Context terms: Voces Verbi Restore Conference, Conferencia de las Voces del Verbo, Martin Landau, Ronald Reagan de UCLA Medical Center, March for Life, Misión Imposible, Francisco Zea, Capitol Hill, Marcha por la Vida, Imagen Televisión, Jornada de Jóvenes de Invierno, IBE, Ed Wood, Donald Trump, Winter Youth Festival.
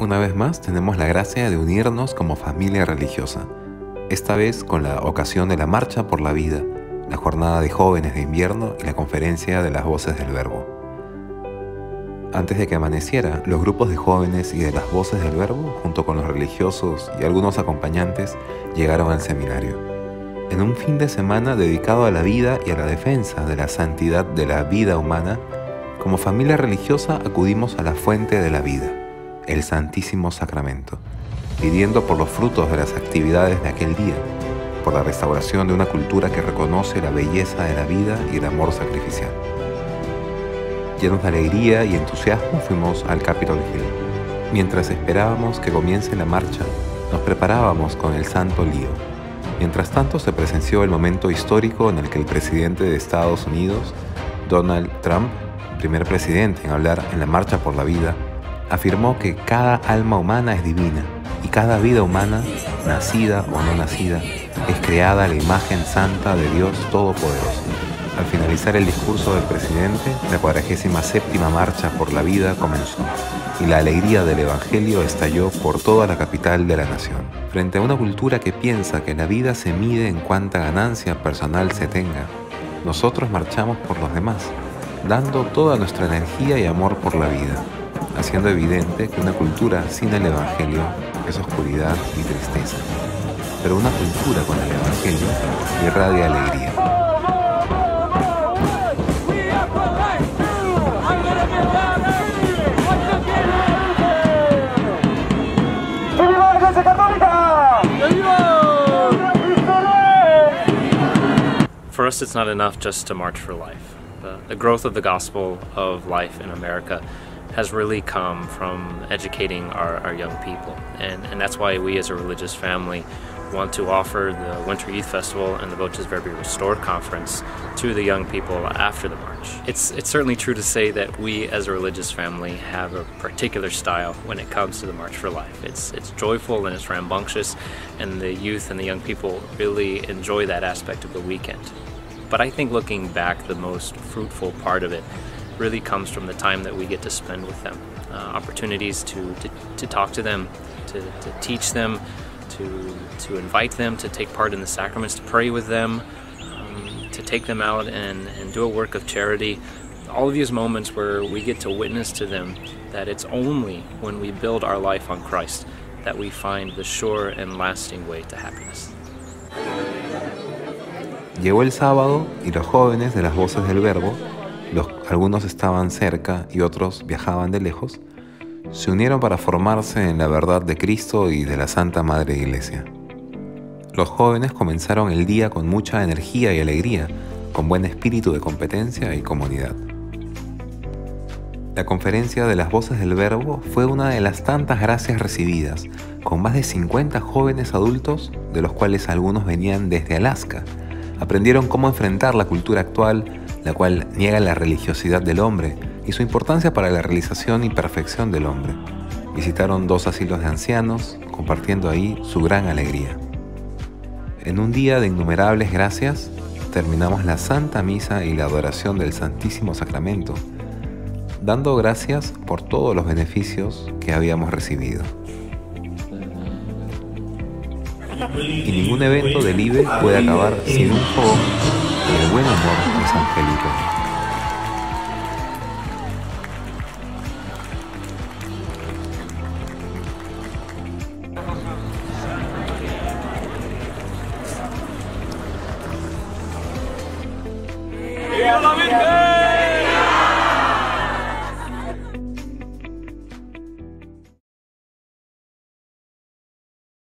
Una vez más tenemos la gracia de unirnos como familia religiosa, esta vez con la ocasión de la Marcha por la Vida, la Jornada de Jóvenes de Invierno y la Conferencia de las Voces del Verbo. Antes de que amaneciera, los grupos de jóvenes y de las Voces del Verbo, junto con los religiosos y algunos acompañantes, llegaron al seminario. En un fin de semana dedicado a la vida y a la defensa de la santidad de la vida humana, como familia religiosa acudimos a la fuente de la vida, el Santísimo Sacramento, pidiendo por los frutos de las actividades de aquel día, por la restauración de una cultura que reconoce la belleza de la vida y el amor sacrificial. Llenos de alegría y entusiasmo fuimos al Capitol Hill. Mientras esperábamos que comience la marcha, nos preparábamos con el santo lío. Mientras tanto se presenció el momento histórico en el que el presidente de Estados Unidos, Donald Trump, primer presidente en hablar en la Marcha por la Vida, afirmó que cada alma humana es divina y cada vida humana, nacida o no nacida, es creada a la imagen santa de Dios Todopoderoso. Al finalizar el discurso del presidente, la 47ª Marcha por la Vida comenzó y la alegría del Evangelio estalló por toda la capital de la nación. Frente a una cultura que piensa que la vida se mide en cuánta ganancia personal se tenga, nosotros marchamos por los demás, dando toda nuestra energía y amor por la vida, haciendo evidente que una cultura sin el Evangelio es oscuridad y tristeza, pero una cultura con el Evangelio irradia alegría. ¡Que viva la Iglesia Católica! ¡Que viva! For us, it's not enough just to march for life. The growth of the gospel of life in America has really come from educating our young people. And that's why we as a religious family want to offer the Winter Youth Festival and the Voces Verbi Restore Conference to the young people after the march. It's certainly true to say that we as a religious family have a particular style when it comes to the March for Life. It's joyful and it's rambunctious, and the youth and the young people really enjoy that aspect of the weekend. But I think looking back, the most fruitful part of it really comes from the time that we get to spend with them. Opportunities to talk to them, to teach them, to invite them to take part in the sacraments, to pray with them, to take them out and do a work of charity. All of these moments where we get to witness to them that it's only when we build our life on Christ that we find the sure and lasting way to happiness. Llegó el sábado y los jóvenes de las Voces del Verbo, algunos estaban cerca y otros viajaban de lejos, se unieron para formarse en la verdad de Cristo y de la Santa Madre Iglesia. Los jóvenes comenzaron el día con mucha energía y alegría, con buen espíritu de competencia y comunidad. La Conferencia de las Voces del Verbo fue una de las tantas gracias recibidas, con más de 50 jóvenes adultos, de los cuales algunos venían desde Alaska. Aprendieron cómo enfrentar la cultura actual, la cual niega la religiosidad del hombre y su importancia para la realización y perfección del hombre. Visitaron 2 asilos de ancianos, compartiendo ahí su gran alegría. En un día de innumerables gracias, terminamos la Santa Misa y la adoración del Santísimo Sacramento, dando gracias por todos los beneficios que habíamos recibido. Y ningún evento del IBE puede acabar sin un fogón y el buen amor de San Felipe. ¡Viva la Virgen!